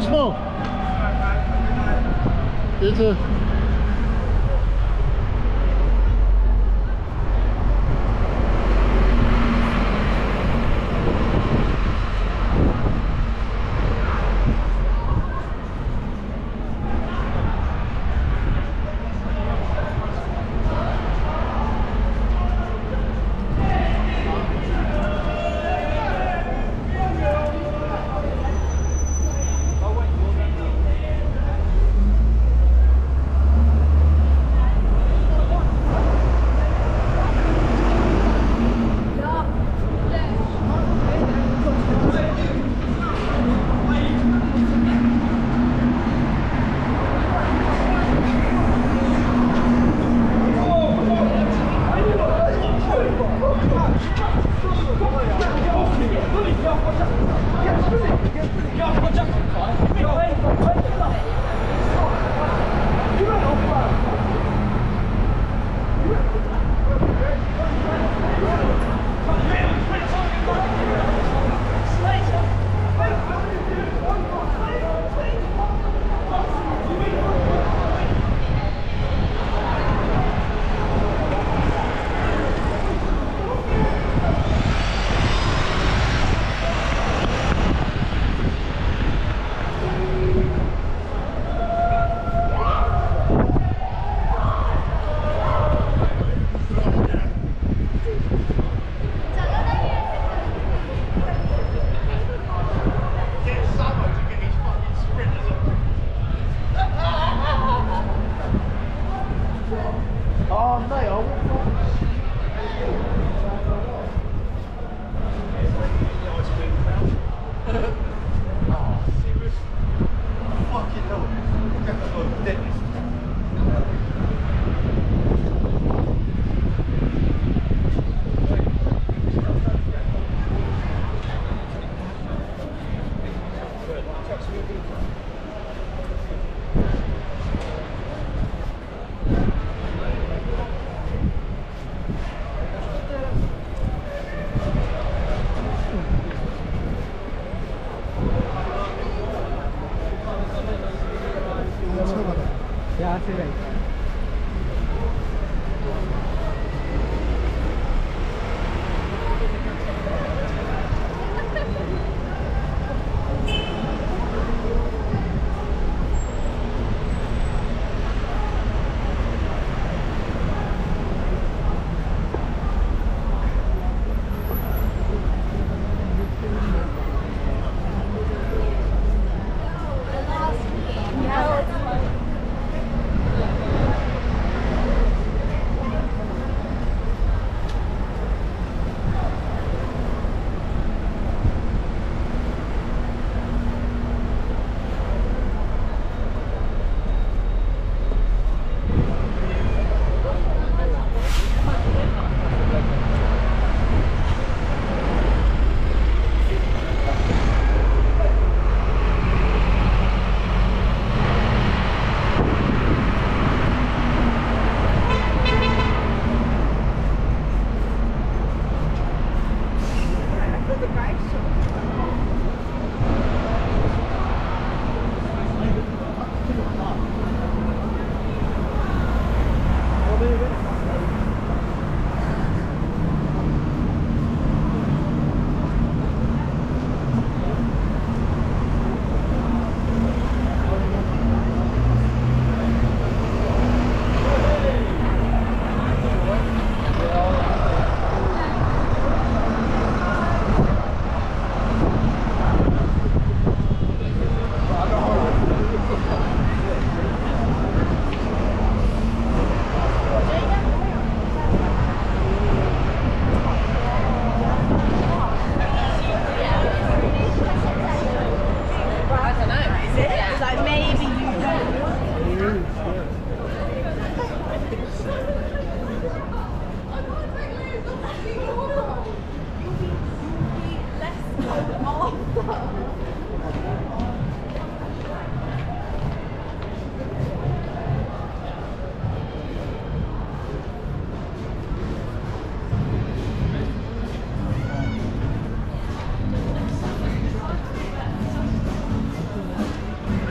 don't smoke. You too.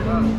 I can't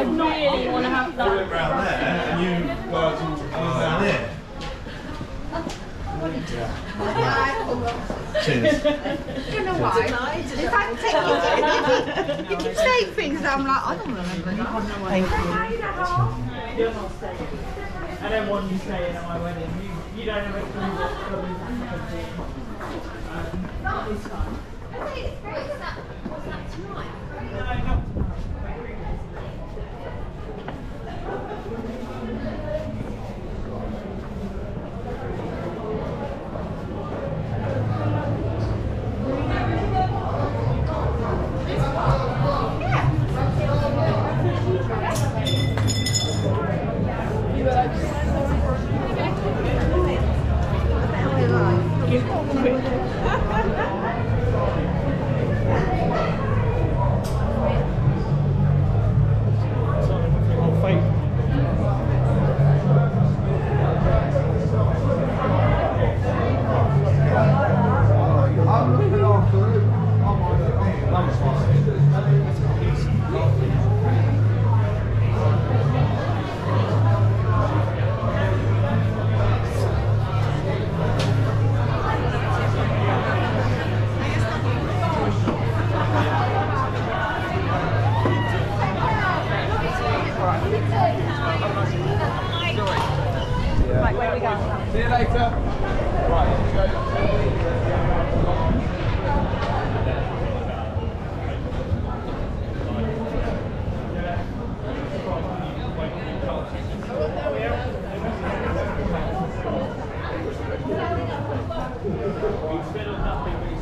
I really want to have that. You went round there and you guys all down there. Yeah. Cheers. I don't know why. If I take you keep saying things that I'm like, I don't remember. You're not saying it. I don't want you saying at my wedding. You don't know what it's fun. I think it's great. Was that tonight? No, not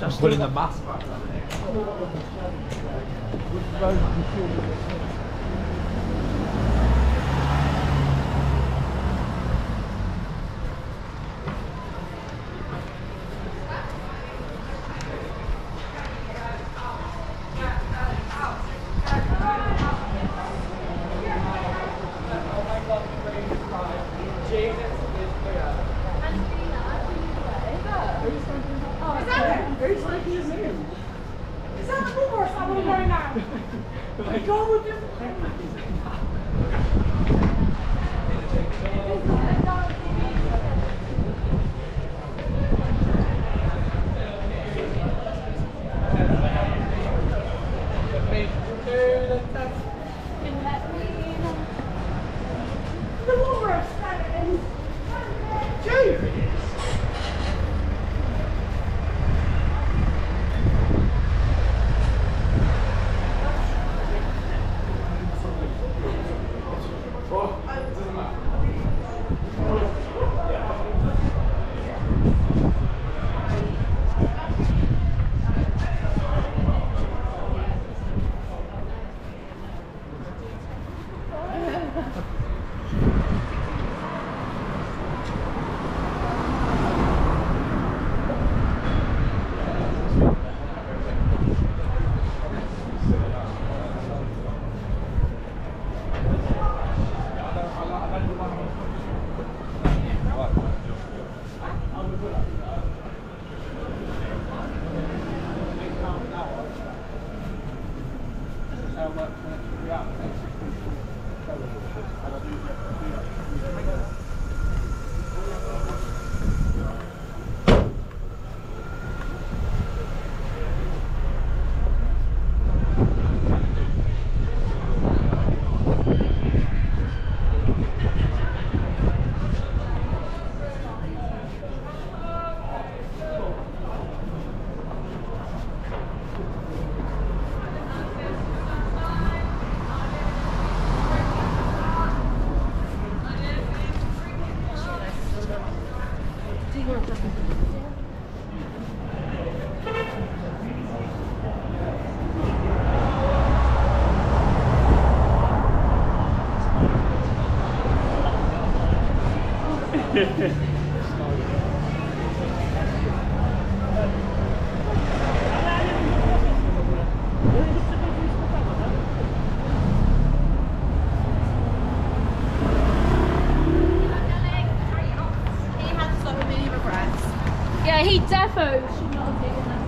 I'm putting the mask back on there. Yeah, he defo should not have taken that.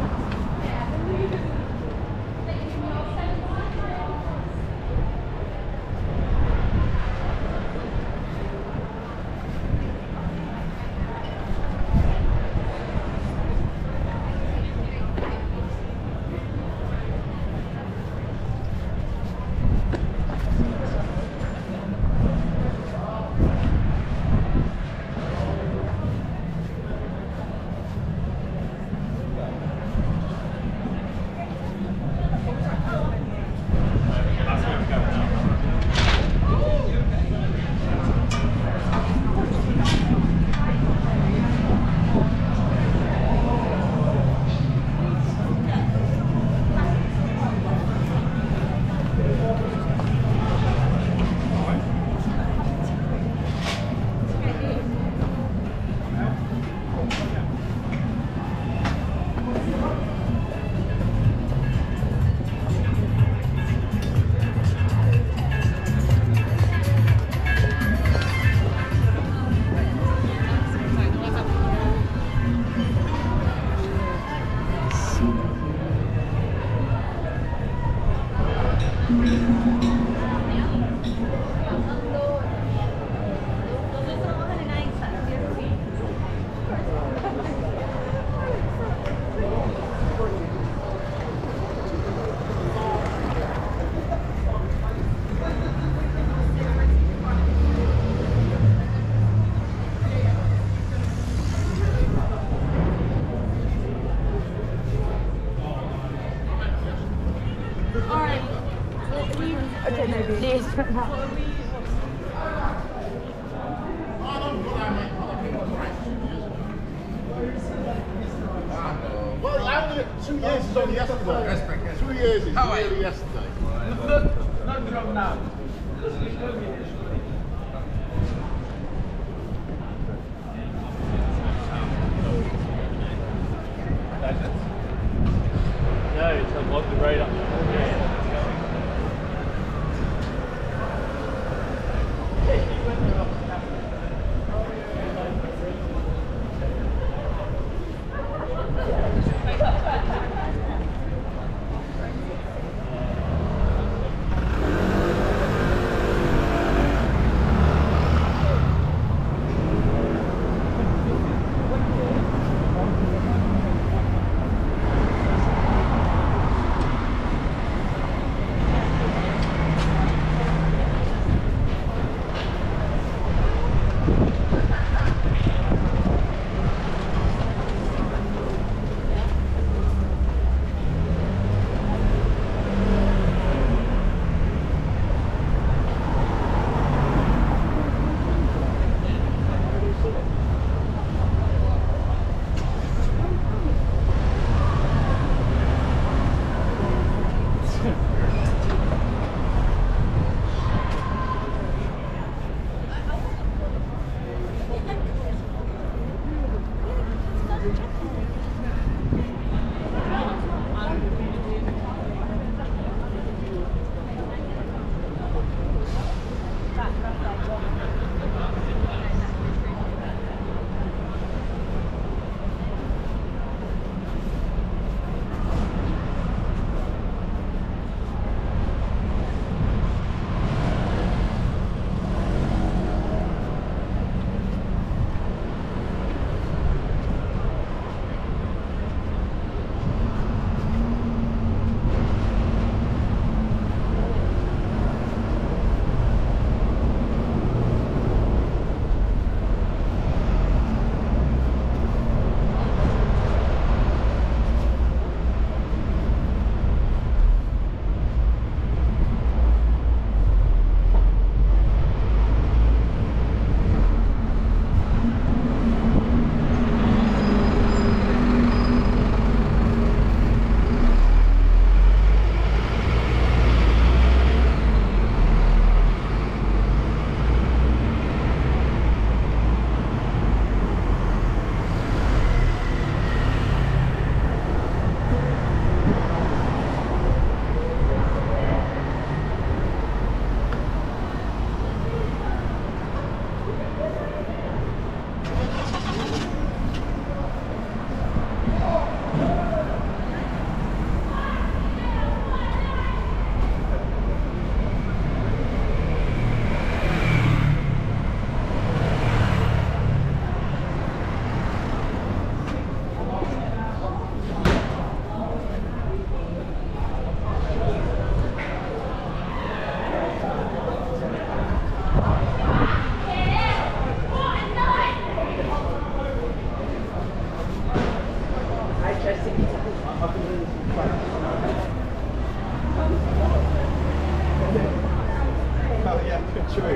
Actually,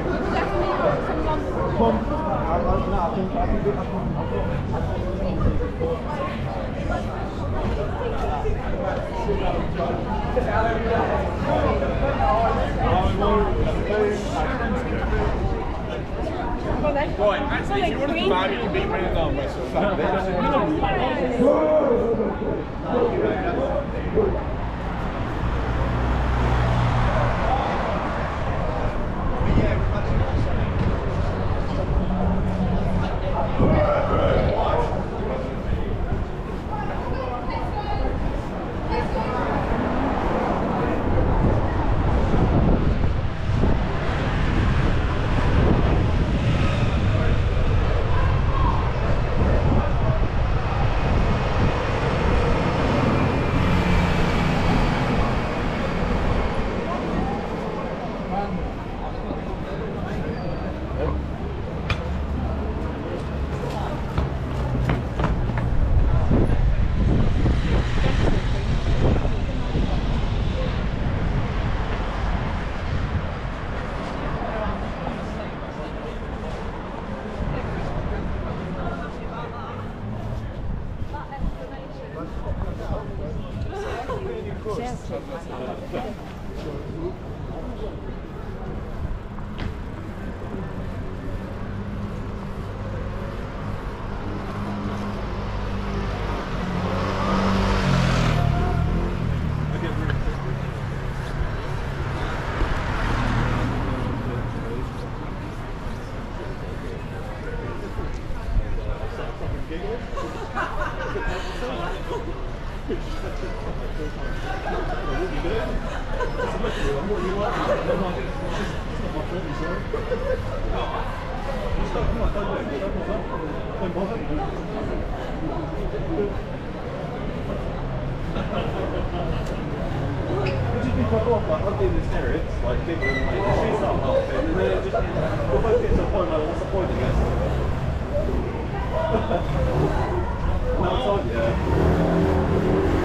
if you want to buy me, you beat me in an arm wrestle. Well, it's on, yeah.